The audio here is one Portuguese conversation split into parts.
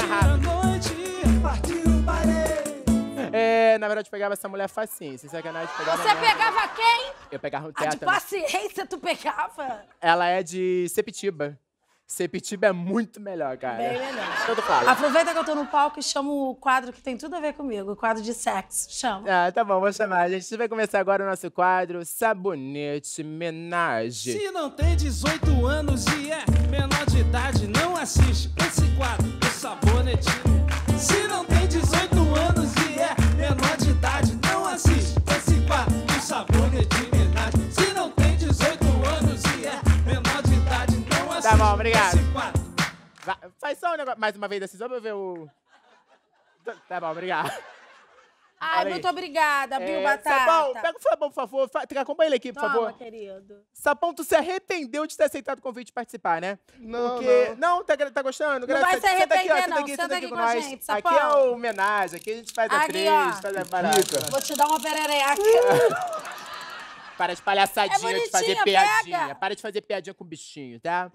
rima rápido. É, na verdade, eu pegava essa mulher facinho, sem sacanagem. Você pegava quem? Eu pegava o teto. De paciência tu pegava? Ela é de Sepitiba. Sepitiba é muito melhor, cara. Bem melhor. Tudo fala. Aproveita que eu tô no palco e chama o quadro que tem tudo a ver comigo, o quadro de sexo. Chama. Ah, tá bom, vou chamar. A gente vai começar agora o nosso quadro Sabonete Menage. Se não tem 18 anos e é menor de idade, não assiste esse quadro do Sabonete. Se não tem 18 anos e é menor de idade, não assiste esse quadro do Sabonete Menage. Se não tem 18 anos e é menor de idade, não assiste. Tá bom, obrigado. Vai, faz só um negócio, mais uma vez assim, só pra eu ver o... Tá bom, obrigado. Ai, muito obrigada, viu, Batata? Sapão, pega o Sapão, por favor. Acompanha ele aqui, por favor. Querido. Sapão, tu se arrependeu de ter aceitado o convite de participar, né? Não, porque... Não, tá gostando? Não vai se arrepender, não. Senta aqui com a gente, Sapão. Aqui é a homenagem, aqui a gente faz a três, faz a barata. Vou te dar uma perereca aqui. Para de palhaçadinha, de fazer piadinha. Para de fazer piadinha com o bichinho, tá?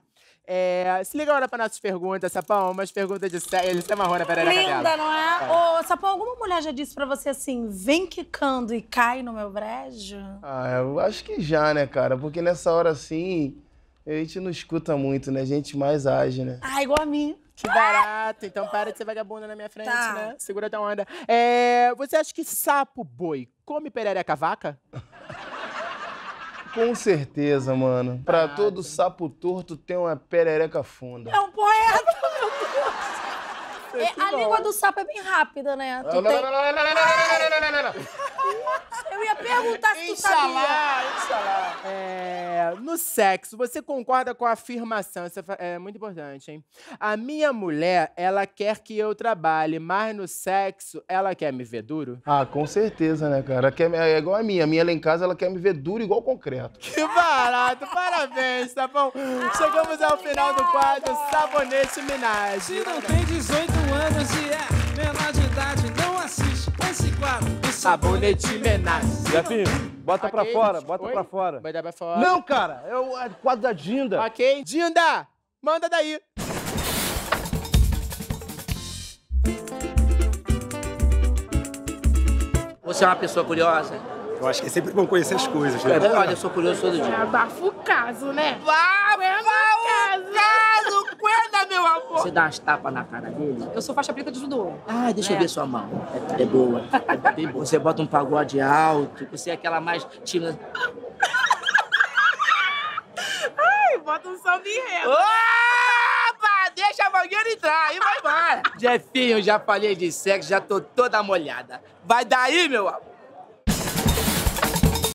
É, se liga agora para nossas perguntas, Sapão. Umas perguntas de sério. Ele se amarrou na perereca dela. Linda, não é? Ô, Sapão, alguma mulher já disse pra você assim, vem quicando e cai no meu brejo? Ah, eu acho que já, né, cara? Porque nessa hora, assim, a gente não escuta muito, né? A gente mais age, né? Ah, igual a mim. Que barato. Então para de ser vagabunda na minha frente, tá, né? Segura tua onda. É, você acha que sapo boi come perereca vaca? Com certeza, mano. Pra todo sapo torto tem uma perereca funda. É um poeta, meu Deus. É, a língua do sapo é bem rápida, né? Não, não, tem... não. Eu ia perguntar se tu sabia. Inxalá. É, no sexo, você concorda com a afirmação? Isso é muito importante, hein? A minha mulher, ela quer que eu trabalhe, mas no sexo, ela quer me ver duro? Ah, com certeza, né, cara? É igual a minha. A minha lá em casa, ela quer me ver duro igual concreto. Que barato! Parabéns, tá bom? Chegamos ao final do quadro Sabonete Menage. Se não tem 18 anos e é menor de idade, não assiste esse quadro do Sabonete Menage. Jefinho, bota pra fora, bota pra fora. Vai dar pra fora. Não, cara, é o quadro da Dinda. Ok. Dinda, manda daí. Você é uma pessoa curiosa? Eu acho que é sempre bom conhecer as coisas, né? Olha, eu sou curioso todo dia. Abafa o caso, né? Aguenta, meu amor! Você dá umas tapas na cara dele? Eu sou faixa preta de judô. Ah, deixa eu ver sua mão. É boa. É bem boa. Você bota um pagode alto, você é aquela mais tímida. Ai, bota um som de renda. Opa! Deixa a mangueira entrar e vai embora. Jefinho, já falei de sexo, já tô toda molhada. Vai daí, meu amor!